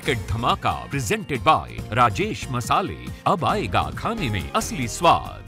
Cricket धमाका presented by Rajesh मसाले। अब आएगा खाने में असली स्वाद।